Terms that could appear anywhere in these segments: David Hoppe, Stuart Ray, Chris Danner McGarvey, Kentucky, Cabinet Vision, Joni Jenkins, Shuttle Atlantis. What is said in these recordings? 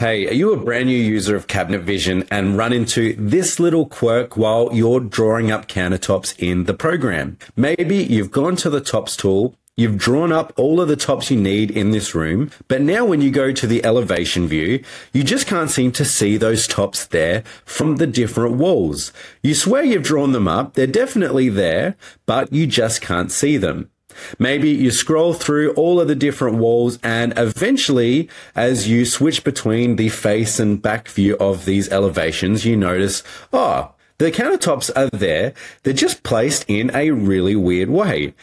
Hey, are you a brand new user of Cabinet Vision and run into this little quirk while you're drawing up countertops in the program? Maybe you've gone to the tops tool, you've drawn up all of the tops you need in this room, but now when you go to the elevation view, you just can't seem to see those tops there from the different walls. You swear you've drawn them up, they're definitely there, but you just can't see them. Maybe you scroll through all of the different walls, and eventually, as you switch between the face and back view of these elevations, you notice, oh, the countertops are there. They're just placed in a really weird way.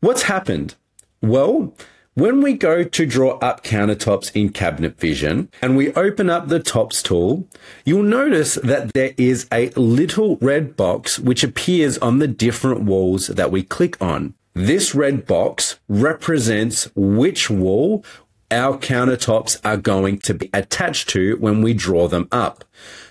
What's happened? Well, when we go to draw up countertops in Cabinet Vision and we open up the Tops tool, you'll notice that there is a little red box which appears on the different walls that we click on. This red box represents which wall our countertops are going to be attached to when we draw them up.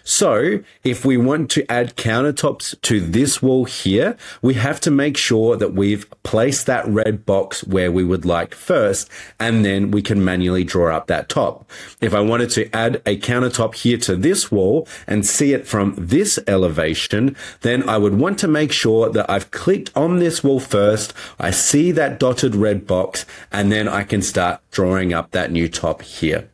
So if we want to add countertops to this wall here, we have to make sure that we've placed that red box where we would like first, and then we can manually draw up that top. If I wanted to add a countertop here to this wall and see it from this elevation, then I would want to make sure that I've clicked on this wall first, I see that dotted red box, and then I can start drawing up that new top here.